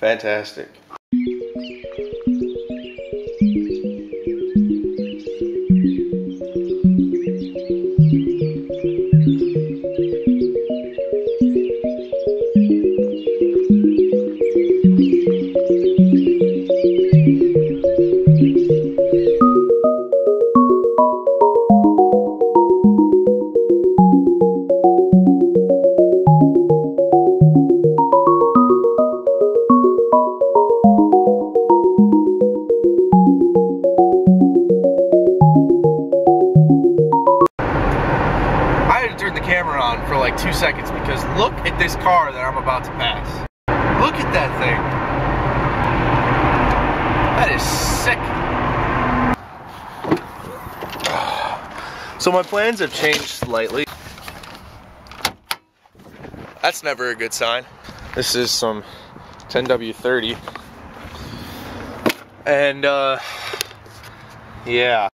Fantastic. This car that I'm about to pass. Look at that thing. That is sick. So my plans have changed slightly. That's never a good sign. This is some 10W30. And yeah.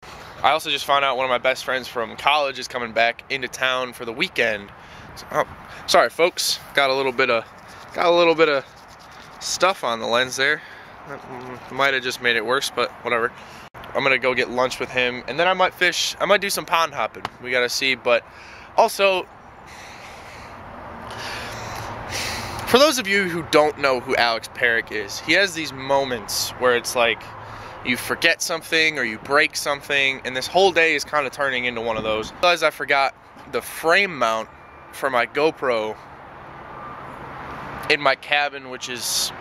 I also just found out one of my best friends from college is coming back into town for the weekend. Oh, sorry folks, got a little bit of stuff on the lens there. That might have just made it worse, but whatever. I'm gonna go get lunch with him, and then I might fish. I might do some pond hopping. We gotta see. But also, for those of you who don't know who Alex Perrick is, he has these moments where it's like you forget something or you break something, and this whole day is kind of turning into one of those. I realized I forgot the frame mount for my GoPro in my cabin, which is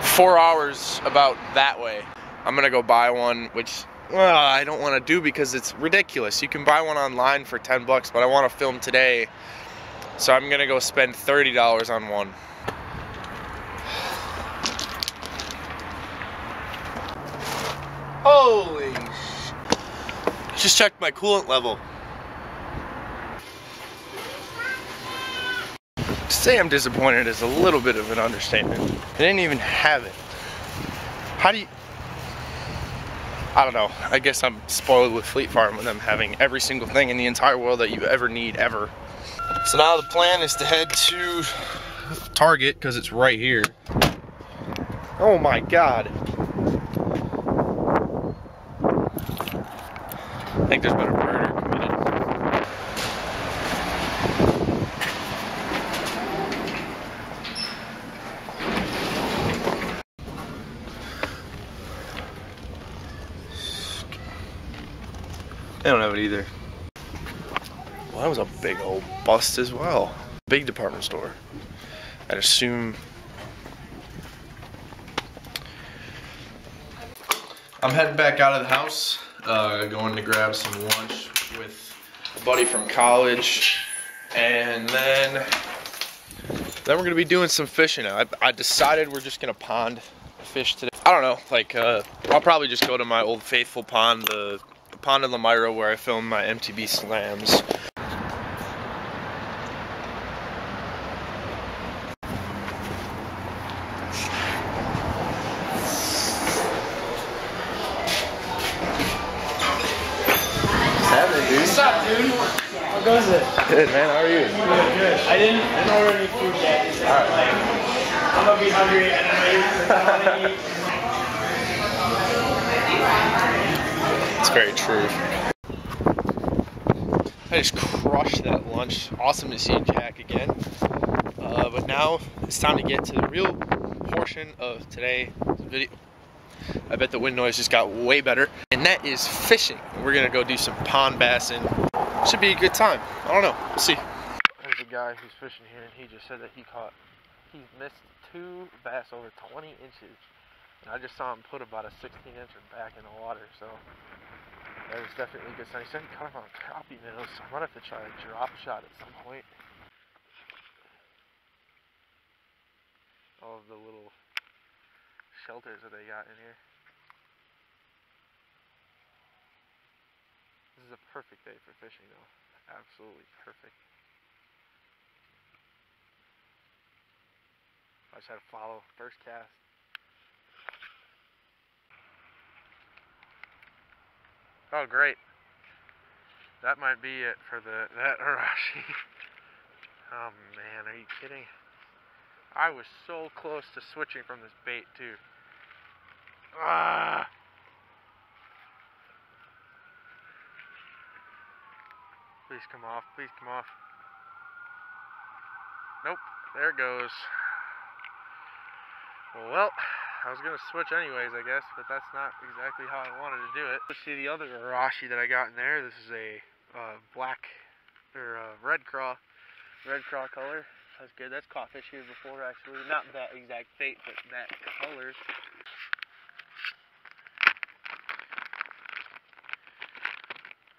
4 hours about that way. I'm gonna go buy one, which I don't want to do because it's ridiculous. You can buy one online for $10, but I want to film today, so I'm gonna go spend $30 on one. Holy sh! Just checked my coolant level. To say I'm disappointed is a little bit of an understatement. I didn't even have it. How do you... I don't know. I guess I'm spoiled with Fleet Farm with them having every single thing in the entire world that you ever need, ever. So now the plan is to head to Target, because it's right here. Oh my god. I think there's better murder committed. They don't have it either. Well, that was a big old bust as well. Big department store. I'd assume. I'm heading back out of the house, going to grab some lunch with a buddy from college, and then we're gonna be doing some fishing. I decided we're just gonna pond fish today. I don't know, like I'll probably just go to my old faithful pond, the pond in Myra where I film my MTB slams. What's up, dude? How goes it? Good, man. How are you? Good, good. I didn't order any food yet. It's all right. Like, I'm gonna be hungry and I'm ready to eat. It's very true. I just crushed that lunch. Awesome to see Jack again. But now it's time to get to the real portion of today's video. I bet the wind noise just got way better. And that is fishing. We're gonna go do some pond bassing. Should be a good time. I don't know, we'll see. There's a guy who's fishing here and he just said that he's missed 2 bass over 20 inches. And I just saw him put about a 16-incher back in the water, so that was definitely a good sign. He said he caught him on crappie minnows, so I might have to try a drop shot at some point. All of the little shelters that they got in here. This is a perfect day for fishing though. Absolutely perfect. I just had to follow first cast. Oh great. That might be it for that Arashi. Oh man, are you kidding? I was so close to switching from this bait too. Ah! Please come off, please come off. Nope, there it goes. Well, I was gonna switch anyways, I guess, but that's not exactly how I wanted to do it. Let's see the other Arashi that I got in there. This is a black, or red craw color. That's good. That's caught fish here before, actually. Not that exact fate, but that color.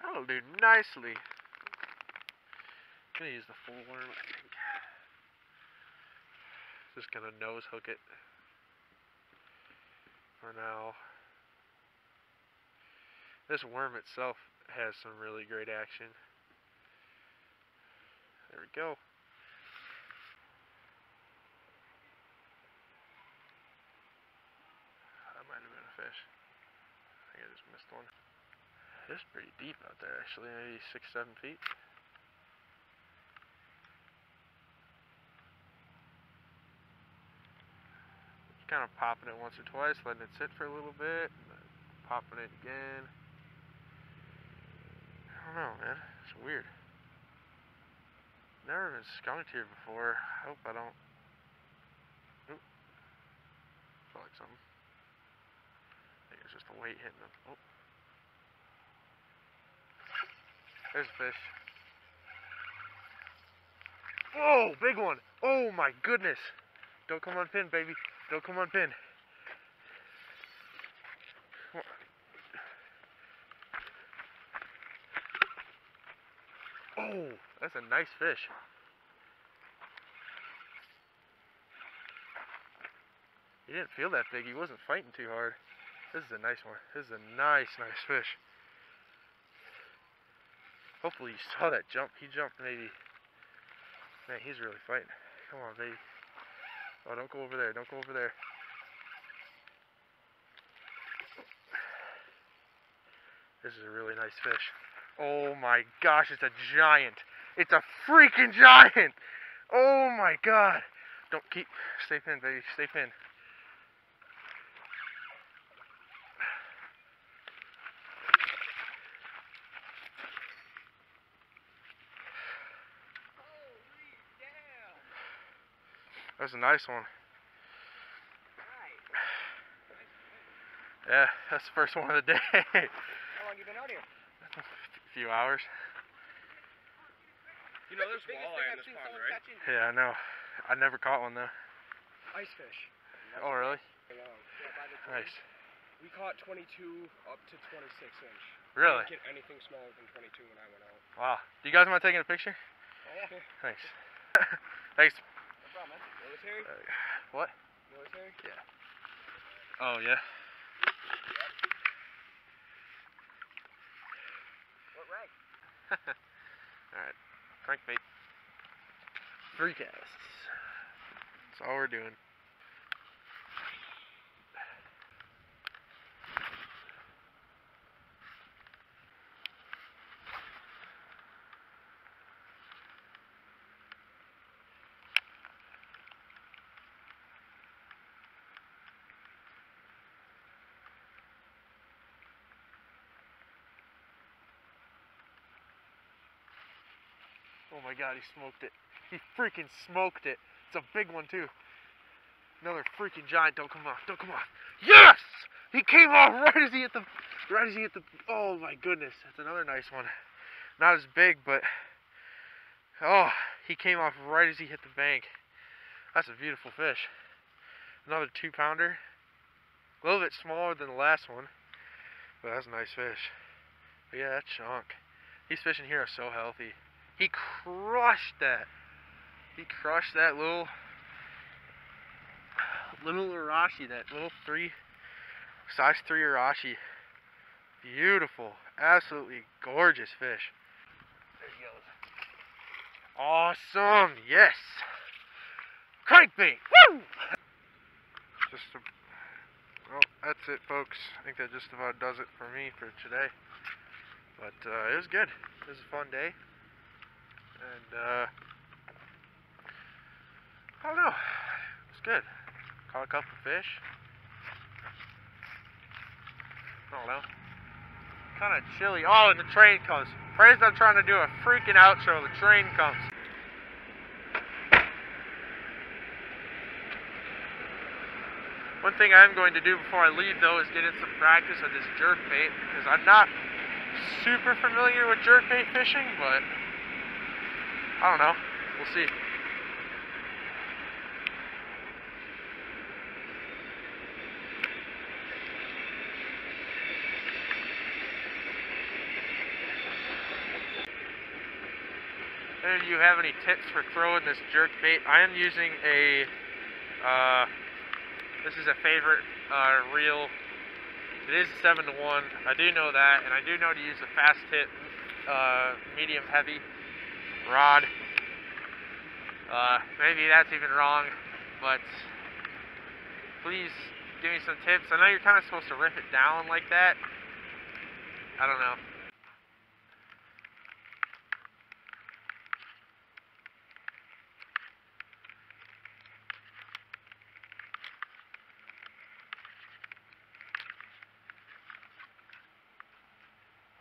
That'll do nicely. I'm gonna use the full worm, I think. Just gonna nose hook it for now. This worm itself has some really great action. There we go. I think I just missed one. It's pretty deep out there, actually, maybe 6-7 feet. Just kind of popping it once or twice, letting it sit for a little bit, and then popping it again. I don't know, man. It's weird. Never been skunked here before. I hope I don't. Oop. Felt like something. Just the weight hitting them. Oh. There's a fish. Whoa, big one. Oh my goodness. Don't come unpinned, baby. Don't come unpinned. Come on. Oh, that's a nice fish. He didn't feel that big. He wasn't fighting too hard. This is a nice one. This is a nice, nice fish. Hopefully you saw that jump. He jumped maybe. Man, he's really fighting. Come on, baby. Oh, don't go over there. Don't go over there. This is a really nice fish. Oh my gosh, it's a giant. It's a freaking giant. Oh my god. Don't keep. Stay pinned, baby. Stay pinned. That's a nice one. Nice. Yeah, that's the first one of the day. How long you been out here? A few hours. You know, there's walleye in this pond, right? Yeah, I know. I never caught one though. Ice fish. Oh, really? Yeah, nice. We caught 22 up to 26 inch. Really? I didn't get anything smaller than 22 when I went out. Wow. Do you guys mind taking a picture? Oh, yeah. Thanks. Thanks. Military? What? Military? Yeah. Oh, yeah? What rank? Alright. Crankbait. 3 casts. That's all we're doing. Oh my god, he smoked it. He freaking smoked it. It's a big one too. Another freaking giant. Don't come off. Don't come off. Yes! He came off right as he hit the oh my goodness. That's another nice one. Not as big, but oh, he came off right as he hit the bank. That's a beautiful fish. Another 2-pounder. A little bit smaller than the last one. But that's a nice fish. But yeah, that chunk. These fish in here are so healthy. He crushed that. He crushed that little Arashi, that little size 3 Arashi. Beautiful, absolutely gorgeous fish. There he goes. Awesome, yes. Crankbait, woo! Well, that's it, folks. I think that just about does it for me for today. But it was good. It was a fun day. And I don't know, good. Caught a couple of fish. I don't know. Kind of chilly. Oh, and the train comes. Praise I'm trying to do a freaking outro. The train comes. One thing I'm going to do before I leave, though, is get in some practice on this jerkbait, because I'm not super familiar with jerkbait fishing, but I don't know. We'll see. If you have any tips for throwing this jerkbait, I am using a this is a favorite reel. It is a 7-to-1. I do know that, and I do know to use a fast hit, medium heavy rod. Maybe that's even wrong, but please give me some tips. I know you're kind of supposed to rip it down like that. I don't know.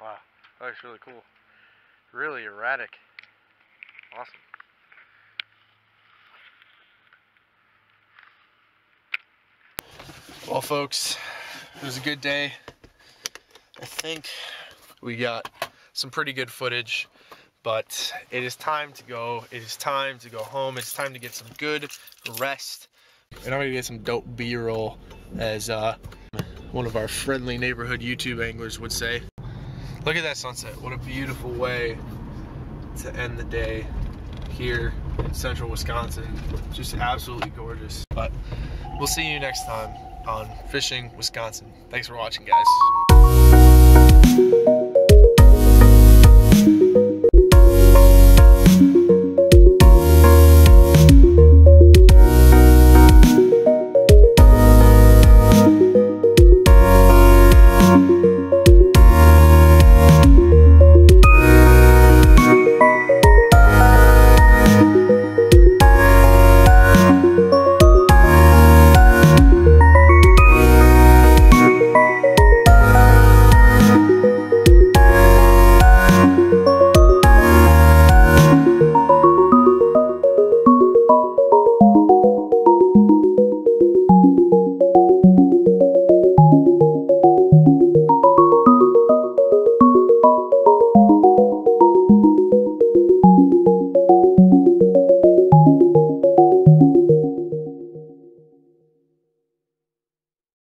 Wow, that looks really cool. Really erratic. Awesome. Well, folks, it was a good day. I think we got some pretty good footage, but it is time to go. It is time to go home. It's time to get some good rest. And I'm gonna get some dope B-roll, as one of our friendly neighborhood YouTube anglers would say. Look at that sunset. What a beautiful way to end the day here in central Wisconsin. Just absolutely gorgeous. But we'll see you next time on Fishing Wisconsin. Thanks for watching, guys.